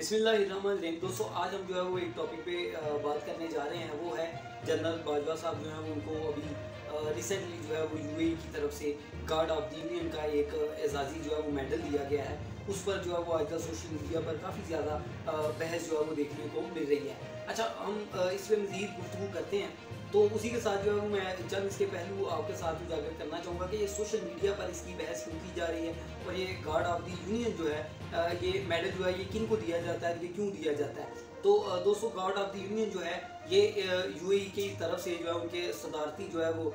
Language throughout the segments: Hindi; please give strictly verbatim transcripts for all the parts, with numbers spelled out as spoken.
बिस्मिल्लाहिर्रहमानिर्रहीम। दोस्तों आज हम जो है वो एक टॉपिक पे बात करने जा रहे हैं, वो है जनरल बाजवा साहब जो है वो उनको अभी रिसेंटली जो है वो यूएई की तरफ से गार्ड ऑफ द यूनियन का एक एजाज़ी जो है वो मेडल दिया गया है। उस पर जो है वो आजकल सोशल मीडिया पर काफ़ी ज़्यादा बहस जो है वो देखने को मिल रही है। अच्छा, हम इस पर मज़ीद गुफ्तगू करते हैं, तो उसी के साथ जो है मैं चंद इसके पहलू आपके साथ उजागर करना चाहूँगा कि ये सोशल मीडिया पर इसकी बहस क्यों की जा रही है और ये गार्ड ऑफ द यूनियन जो है ये मेडल जो है ये किन को दिया जाता है, ये क्यों दिया जाता है। तो दोस्तों गार्ड ऑफ द यूनियन जो है ये यूएई की तरफ से जो है उनके सदारती जो है वो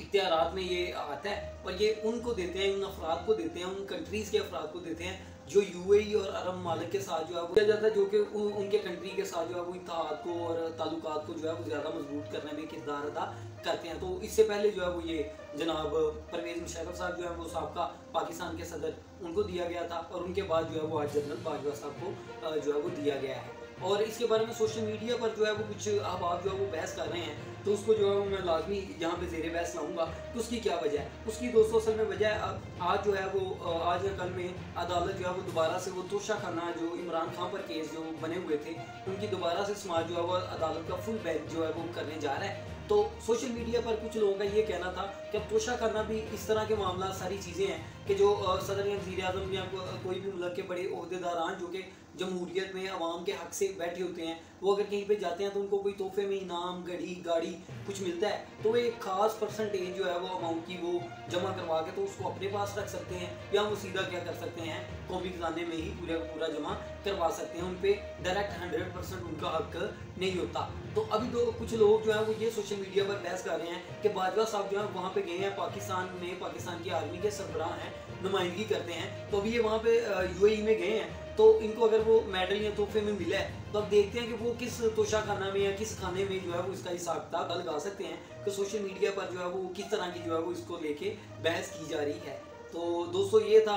इख्तियारात में ये आता है और ये उनको देते हैं, उन अफराद को देते हैं, उन कंट्रीज़ के अफराद को देते हैं जो यूएई और अरब ममालिक के साथ जो है वो किया जाता है, जो कि उनके कंट्री के साथ जो है वो इत्तेहाद को और ताल्लुकात को जो है वो ज़्यादा मजबूत करने में किरदार अदा करते हैं। तो इससे पहले जो है वो ये जनाब परवेज़ मुशर्रफ साहब जो है वो साहब का पाकिस्तान के सदर उनको दिया गया था और उनके बाद जो है वो आज जनरल बाजवा साहब को जो है वो दिया गया है। और इसके बारे में सोशल मीडिया पर जो है वो कुछ अब आप जो है वो बहस कर रहे हैं, तो उसको जो है वो मैं लाजमी यहाँ पे ज़ेरे बहस लाऊँगा कि उसकी क्या वजह है। उसकी दोस्तों असल में वजह अब आज जो है वो आज या कल में अदालत जो है वो दोबारा से वो तोशाखाना जो इमरान खान पर केस जो बने हुए थे उनकी दोबारा से समाज जो है वो अदालत का फुल बैच जो है वो करने जा रहा है। तो सोशल मीडिया पर कुछ लोगों का ये कहना था कि अब तोशाखाना भी इस तरह के मामला सारी चीज़ें हैं कि जो सदर या वज़ीर आज़म या कोई भी मुल्क के बड़े अहदेदारान जो कि जमहूरियत में आवाम के हक़ से बैठे होते हैं वो अगर कहीं पे जाते हैं तो उनको कोई तोहफे में इनाम घड़ी गाड़ी कुछ मिलता है, तो एक ख़ास परसेंटेज जो है वो अमाउंट की वो जमा करवा के तो उसको अपने पास रख सकते हैं या वो सीधा क्या कर सकते हैं कौमी खजाने में ही पूरा पूरा जमा करवा सकते हैं, उन पर डायरेक्ट हंड्रेड परसेंट उनका हक नहीं होता। तो अभी तो कुछ लोग जो है वो ये सोशल मीडिया पर बहस कर रहे हैं कि बाजवा साहब जो है वहाँ पर गए हैं, पाकिस्तान में पाकिस्तान की आर्मी के सरबराह हैं, नुमाइंदगी करते हैं, तो अभी ये वहाँ पर यूएई में गए हैं तो इनको अगर वो मेडल या तोहफे में मिला है तो अब देखते हैं कि वो किस तोशाखाना में या किस खाने में जो है वो इसका हिसाब किताब लगा सकते हैं कि सोशल मीडिया पर जो है वो किस तरह की जो है वो इसको लेके बहस की जा रही है। तो दोस्तों ये था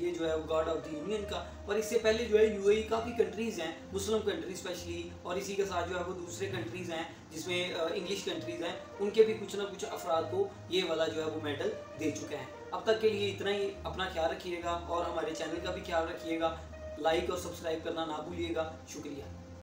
ये जो है वो गार्ड ऑफ द यूनियन का। और इससे पहले जो है यूएई काफ़ी कंट्रीज़ हैं, मुस्लिम कंट्रीज स्पेशली, और इसी के साथ जो है वो दूसरे कंट्रीज़ हैं जिसमें इंग्लिश कंट्रीज़ हैं, उनके भी कुछ ना कुछ अफराद को ये वाला जो है वो मेडल दे चुके हैं। अब तक के लिए इतना ही, अपना ख्याल रखिएगा और हमारे चैनल का भी ख्याल रखिएगा, लाइक और सब्सक्राइब करना ना भूलिएगा। शुक्रिया।